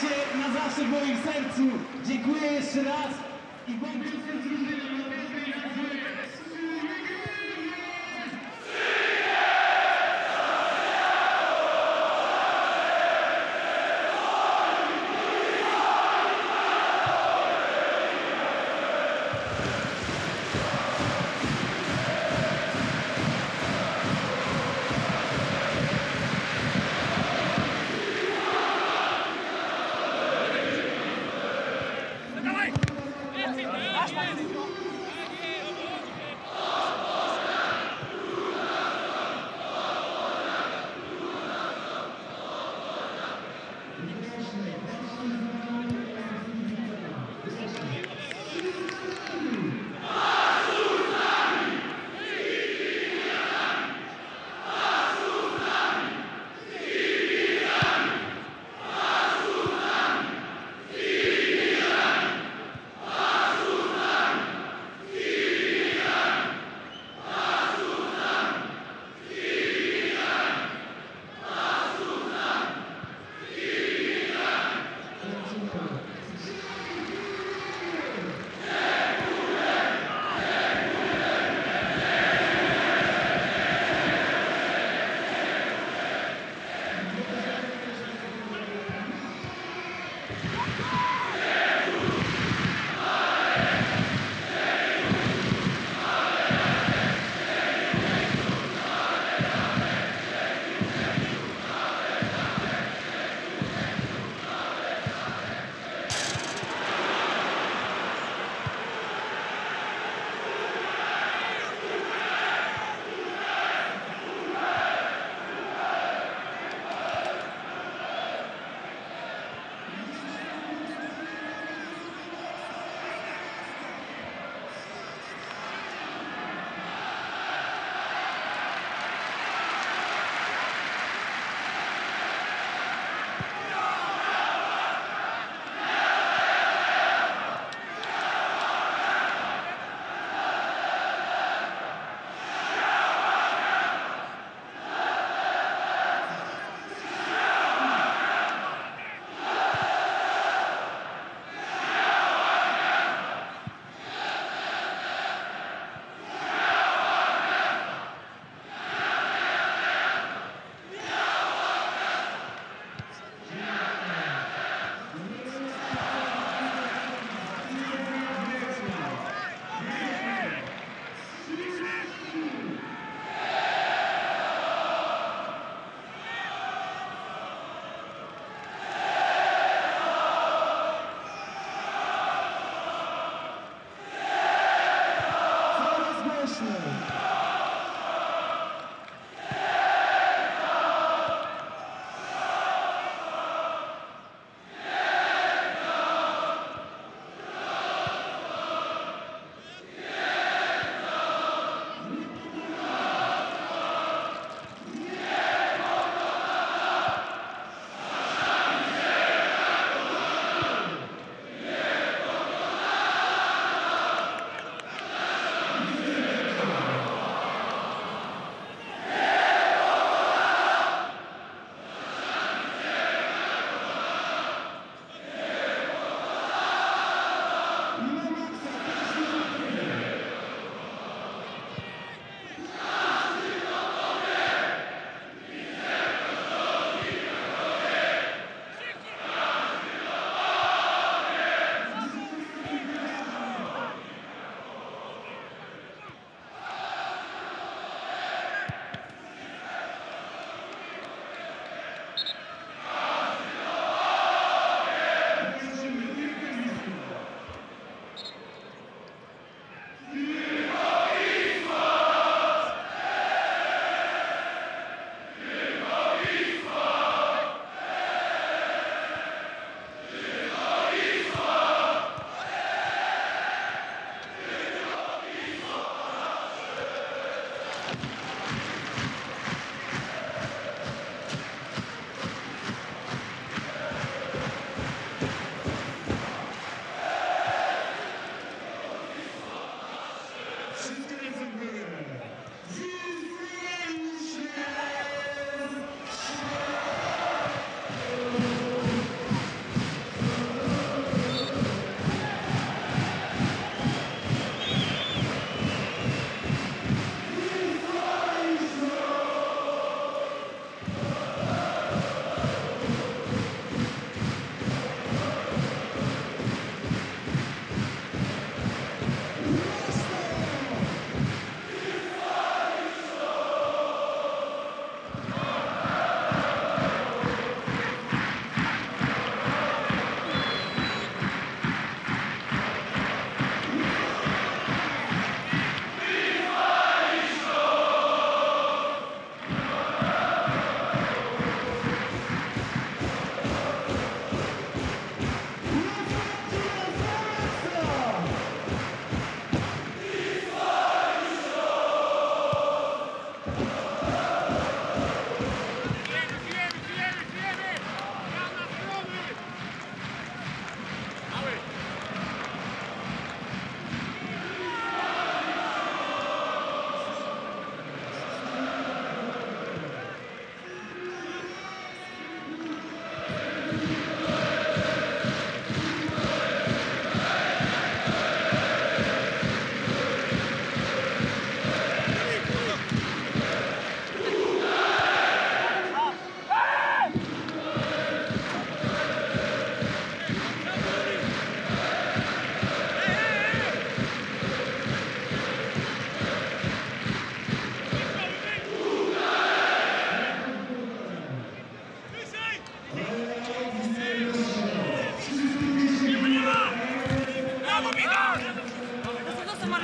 Zostajecie na zawsze w moim sercu. Dziękuję jeszcze raz i bądźcie z różnymi.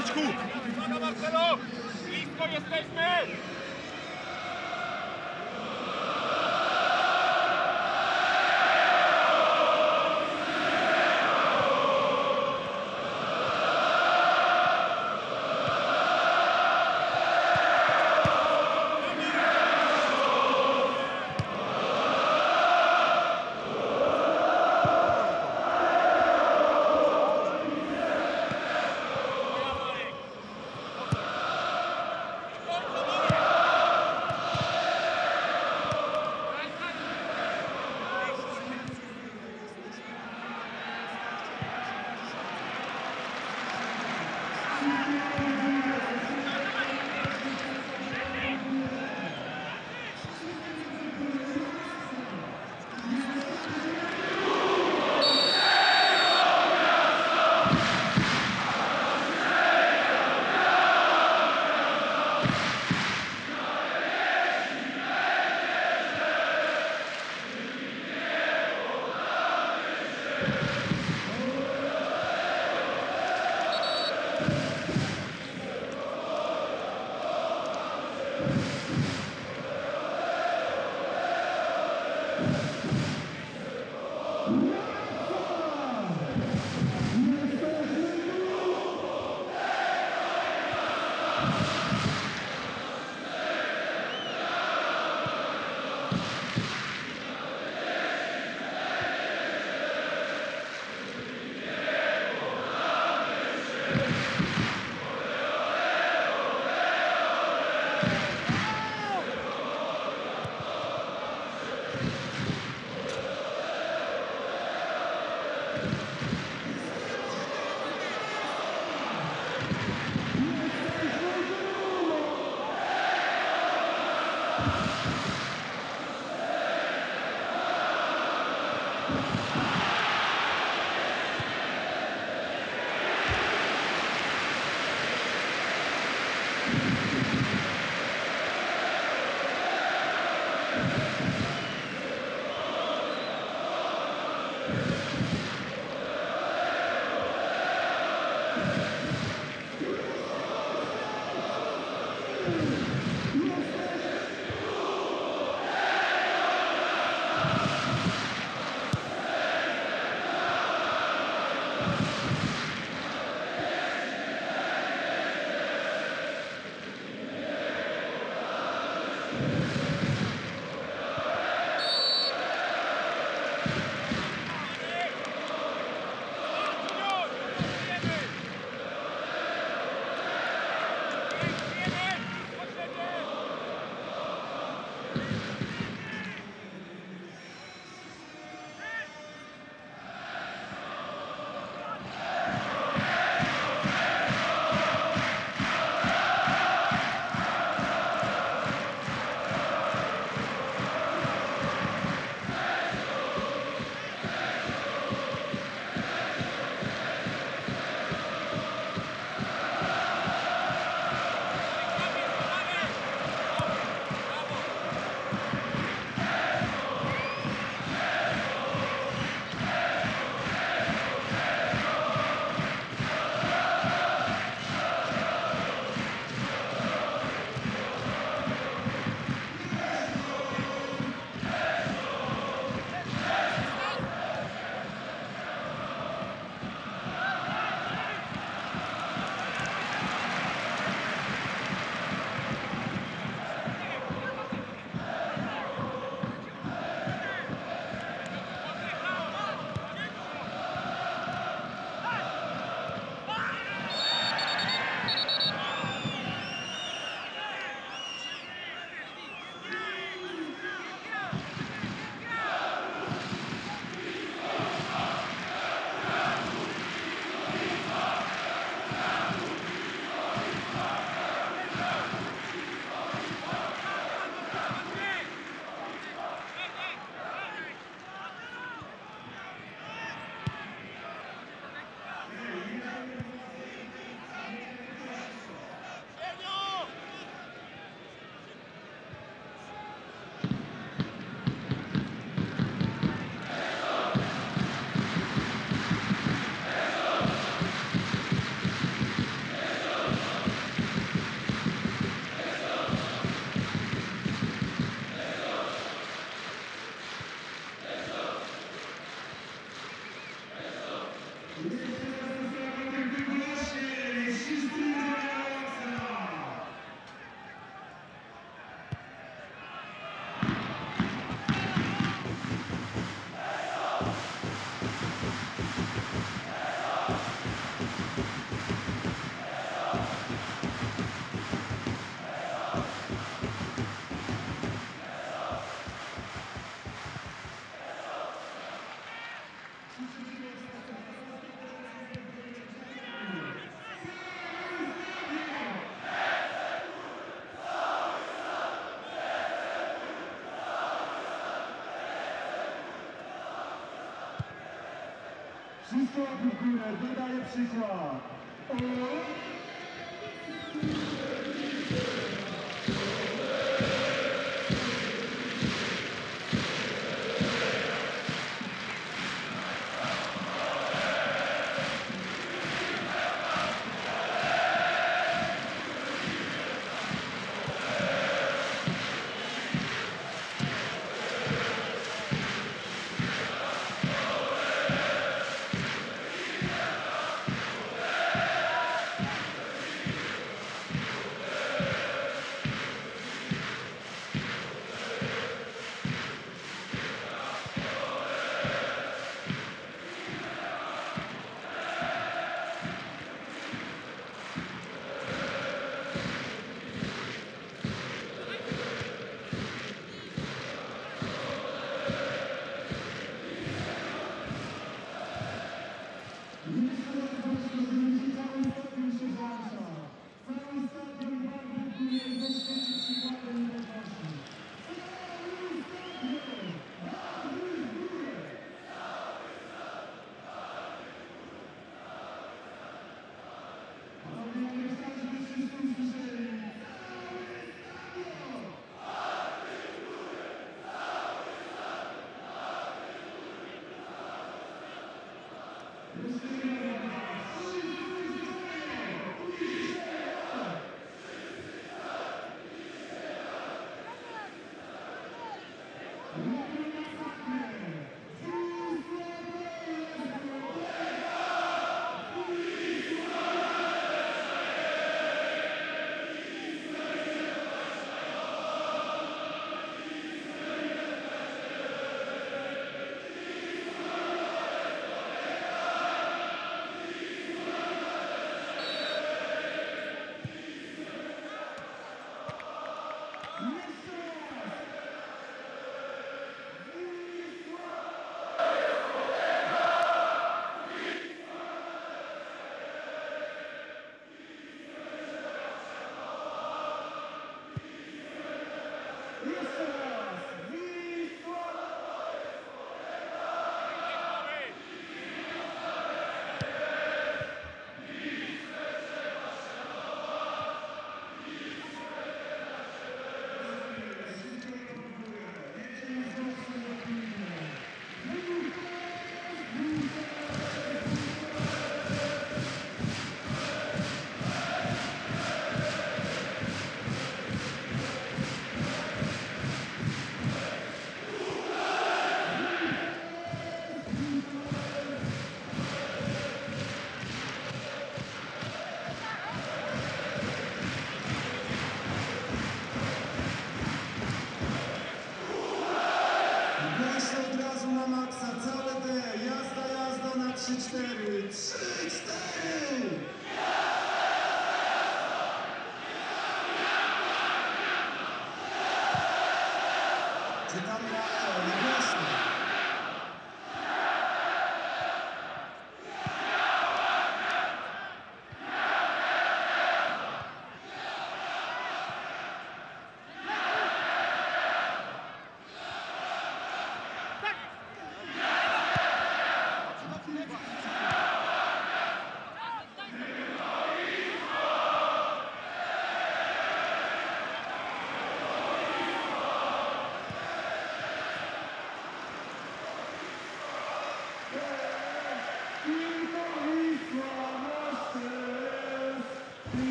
Idź ku! Pana Marcelo! Blisko jesteśmy! 300 łapów w górę, dodaję przykład.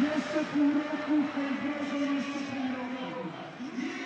Jeszcze pół roku, proszę, jeszcze pół roku. Yeah.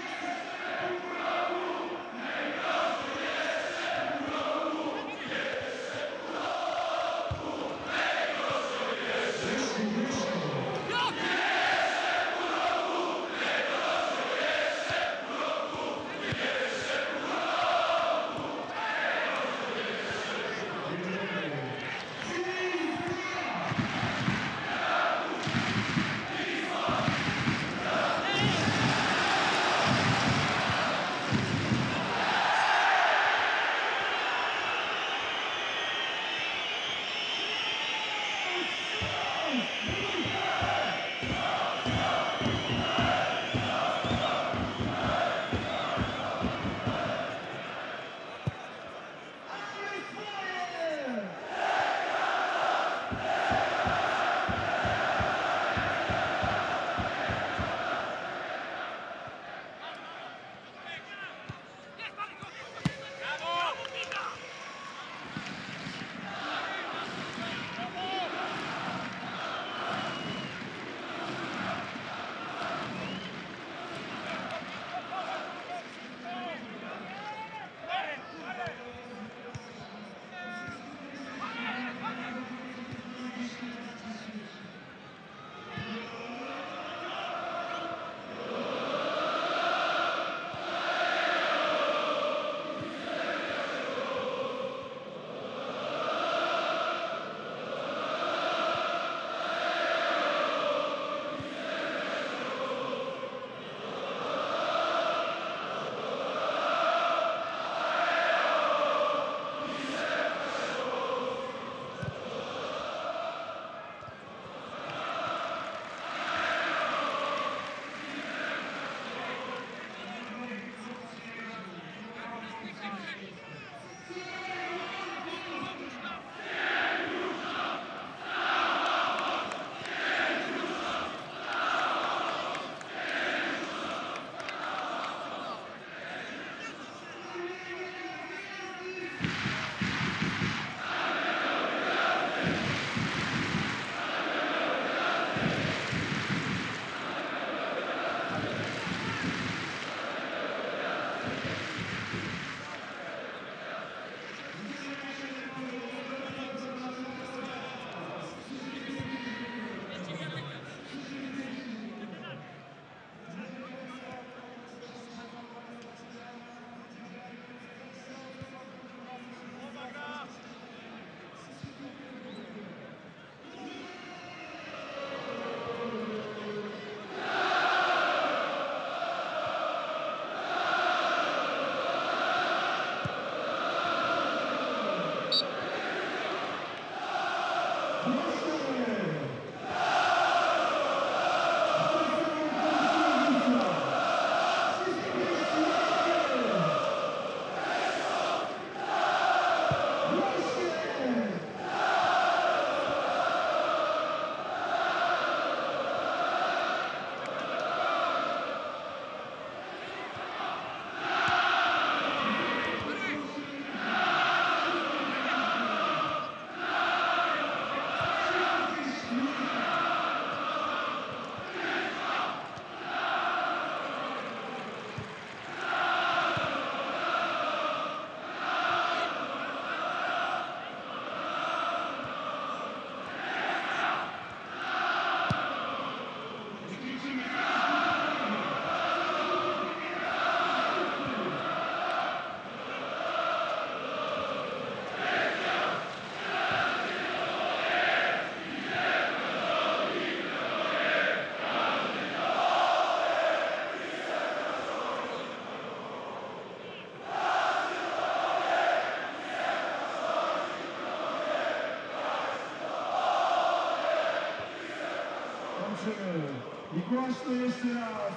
Ивановича. И кое-что еще раз.